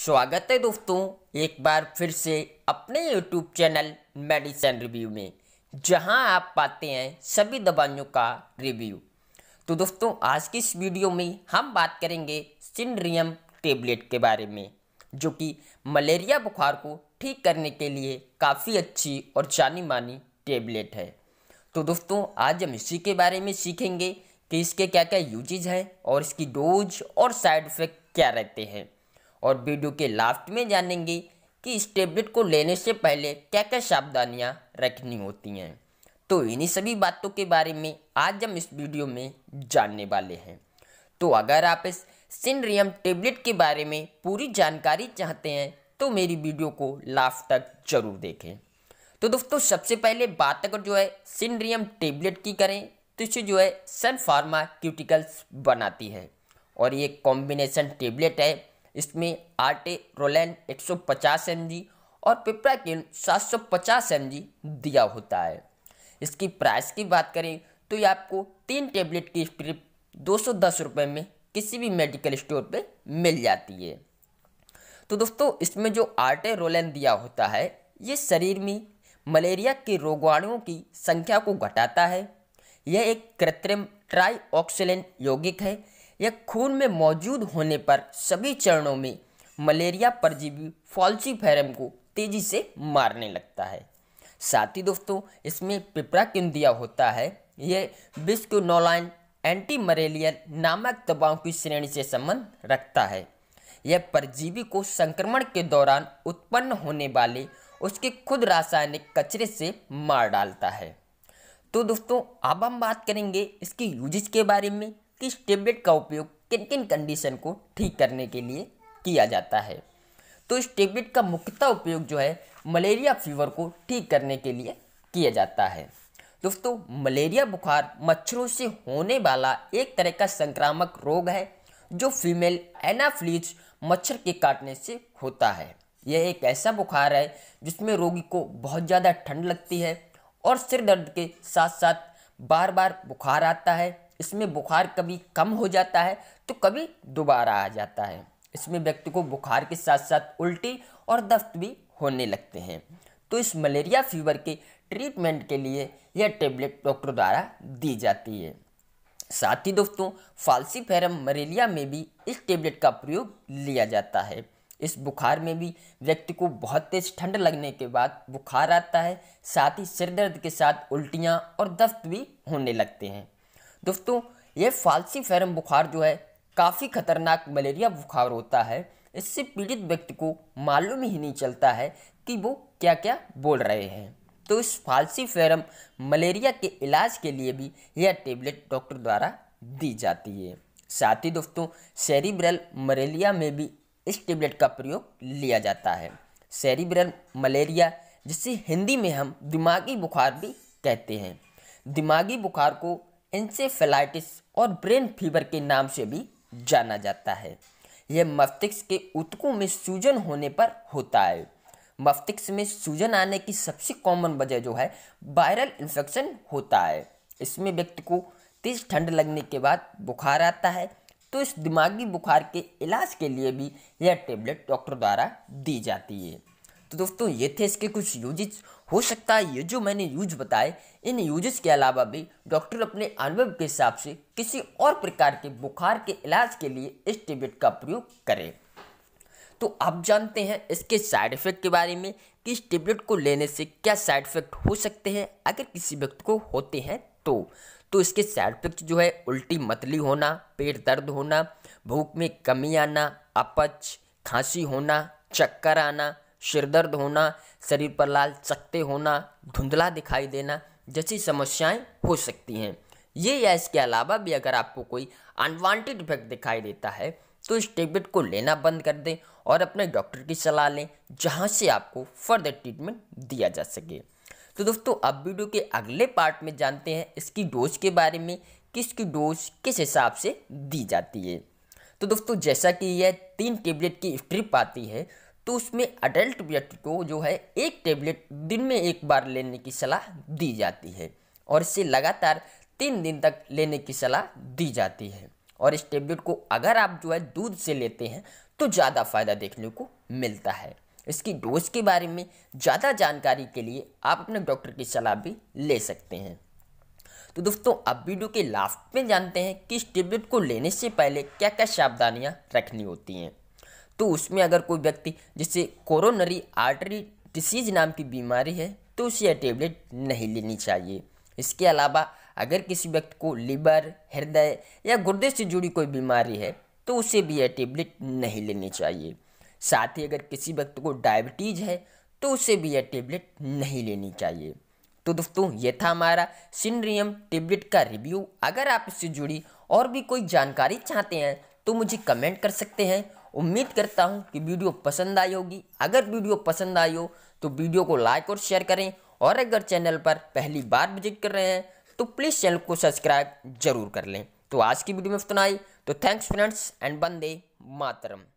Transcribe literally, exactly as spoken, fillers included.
स्वागत है दोस्तों एक बार फिर से अपने यूट्यूब चैनल मेडिसिन रिव्यू में, जहां आप पाते हैं सभी दवाइयों का रिव्यू। तो दोस्तों आज की इस वीडियो में हम बात करेंगे सिनरियम टेबलेट के बारे में, जो कि मलेरिया बुखार को ठीक करने के लिए काफ़ी अच्छी और जानी मानी टेबलेट है। तो दोस्तों आज हम इसी के बारे में सीखेंगे कि इसके क्या क्या यूजेज हैं और इसकी डोज और साइड इफ़ेक्ट क्या रहते हैं, और वीडियो के लास्ट में जानेंगे कि इस टेबलेट को लेने से पहले क्या क्या सावधानियां रखनी होती हैं। तो इन्हीं सभी बातों के बारे में आज हम इस वीडियो में जानने वाले हैं। तो अगर आप इस सिनरियम टेबलेट के बारे में पूरी जानकारी चाहते हैं तो मेरी वीडियो को लास्ट तक जरूर देखें। तो दोस्तों सबसे पहले बात अगर जो है सिनरियम टेबलेट की करें तो इसे जो है सन फार्माक्यूटिकल्स बनाती है, और ये कॉम्बिनेसन टेबलेट है। इसमें आर्टेरोलेन एक सौ पचास एम जी और पिपराक्विन सात सौ पचास एम जी दिया होता है। इसकी प्राइस की बात करें तो ये आपको तीन टेबलेट की स्ट्रिप दो सौ दस रुपये में किसी भी मेडिकल स्टोर पे मिल जाती है। तो दोस्तों इसमें जो आर्टेरोलेन दिया होता है ये शरीर में मलेरिया के रोगाणुओं की संख्या को घटाता है। यह एक कृत्रिम ट्राईऑक्सिलेंट यौगिक है। यह खून में मौजूद होने पर सभी चरणों में मलेरिया परजीवी फॉल्सीफेरम को तेज़ी से मारने लगता है। साथ ही दोस्तों इसमें पिपराक्विन दिया होता है। यह बिस्क्विनोलाइन एंटी मलेरियल नामक दवाओं की श्रेणी से संबंध रखता है। यह परजीवी को संक्रमण के दौरान उत्पन्न होने वाले उसके खुद रासायनिक कचरे से मार डालता है। तो दोस्तों अब हम बात करेंगे इसकी यूजेज के बारे में, इस टेबलेट का उपयोग किन किन कंडीशन को ठीक करने के लिए किया जाता है। तो इस टेबलेट का मुख्यतः उपयोग जो है मलेरिया फीवर को ठीक करने के लिए किया जाता है। दोस्तों मलेरिया बुखार मच्छरों से होने वाला एक तरह का संक्रामक रोग है जो फीमेल एनाफ्लीज मच्छर के काटने से होता है। यह एक ऐसा बुखार है जिसमें रोगी को बहुत ज़्यादा ठंड लगती है और सिर दर्द के साथ साथ बार बार बुखार आता है। इसमें बुखार कभी कम हो जाता है तो कभी दोबारा आ जाता है। इसमें व्यक्ति को बुखार के साथ साथ उल्टी और दस्त भी होने लगते हैं। तो इस मलेरिया फीवर के ट्रीटमेंट के लिए यह टेबलेट डॉक्टर द्वारा दी जाती है। साथ ही दोस्तों फॉल्सीफेरम मलेरिया में भी इस टेबलेट का प्रयोग लिया जाता है। इस बुखार में भी व्यक्ति को बहुत तेज ठंड लगने के बाद बुखार आता है, साथ ही सिर दर्द के साथ उल्टियाँ और दस्त भी होने लगते हैं। दोस्तों ये फॉल्सीफेरम बुखार जो है काफ़ी खतरनाक मलेरिया बुखार होता है। इससे पीड़ित व्यक्ति को मालूम ही नहीं चलता है कि वो क्या क्या बोल रहे हैं। तो इस फॉल्सीफेरम मलेरिया के इलाज के लिए भी यह टेबलेट डॉक्टर द्वारा दी जाती है। साथ ही दोस्तों सेरिब्रल मलेरिया में भी इस टेबलेट का प्रयोग लिया जाता है। सेरिब्रल मलेरिया जिसे हिंदी में हम दिमागी बुखार भी कहते हैं, दिमागी बुखार को एंसेफेलाइटिस और ब्रेन फीवर के नाम से भी जाना जाता है। यह मस्तिष्क के ऊतकों में सूजन होने पर होता है। मस्तिष्क में सूजन आने की सबसे कॉमन वजह जो है वायरल इन्फेक्शन होता है। इसमें व्यक्ति को तेज ठंड लगने के बाद बुखार आता है। तो इस दिमागी बुखार के इलाज के लिए भी यह टेबलेट डॉक्टर द्वारा दी जाती है। तो दोस्तों ये थे इसके कुछ यूजेस। हो सकता है ये जो मैंने यूज बताए, इन यूजेस के अलावा भी डॉक्टर अपने अनुभव के हिसाब से किसी और प्रकार के बुखार के इलाज के लिए इस टेबलेट का प्रयोग करें। तो आप जानते हैं इसके साइड इफ़ेक्ट के बारे में कि इस टेबलेट को लेने से क्या साइड इफ़ेक्ट हो सकते हैं अगर किसी व्यक्ति को होते हैं तो। तो इसके साइड इफेक्ट जो है उल्टी मतली होना, पेट दर्द होना, भूख में कमी आना, अपच, खांसी होना, चक्कर आना, सिर दर्द होना, शरीर पर लाल चकते होना, धुंधला दिखाई देना जैसी समस्याएं हो सकती हैं। ये या इसके अलावा भी अगर आपको कोई अनवांटेड इफेक्ट दिखाई देता है तो इस टेबलेट को लेना बंद कर दें और अपने डॉक्टर की सलाह लें, जहां से आपको फर्दर ट्रीटमेंट दिया जा सके। तो दोस्तों अब वीडियो के अगले पार्ट में जानते हैं इसकी डोज के बारे में, किसकी डोज किस हिसाब से दी जाती है। तो दोस्तों जैसा कि यह तीन टेबलेट की स्ट्रिप आती है तो उसमें अडल्ट व्यक्ति को जो है एक टेबलेट दिन में एक बार लेने की सलाह दी जाती है और इसे लगातार तीन दिन तक लेने की सलाह दी जाती है। और इस टेबलेट को अगर आप जो है दूध से लेते हैं तो ज़्यादा फ़ायदा देखने को मिलता है। इसकी डोज के बारे में ज़्यादा जानकारी के लिए आप अपने डॉक्टर की सलाह भी ले सकते हैं। तो दोस्तों अब वीडियो के लास्ट में जानते हैं कि इस टेबलेट को लेने से पहले क्या क्या सावधानियां रखनी होती हैं। तो उसमें अगर कोई व्यक्ति जिसे कोरोनरी आर्टरी डिसीज नाम की बीमारी है तो उसे यह टेबलेट नहीं लेनी चाहिए। इसके अलावा अगर किसी व्यक्ति को लीवर, हृदय या गुर्दे से जुड़ी कोई बीमारी है तो उसे भी यह टेबलेट नहीं लेनी चाहिए। साथ ही अगर किसी व्यक्ति को डायबिटीज़ है तो उसे भी यह टेबलेट नहीं लेनी चाहिए। तो दोस्तों ये था हमारा सिनरियम टेबलेट का रिव्यू। अगर आप इससे जुड़ी और भी कोई जानकारी चाहते हैं तो मुझे कमेंट कर सकते हैं। उम्मीद करता हूँ कि वीडियो पसंद आई होगी। अगर वीडियो पसंद आई हो तो वीडियो को लाइक और शेयर करें, और अगर चैनल पर पहली बार विजिट कर रहे हैं तो प्लीज़ चैनल को सब्सक्राइब जरूर कर लें। तो आज की वीडियो में इतना ही। तो thanks friends and Vande Mataram.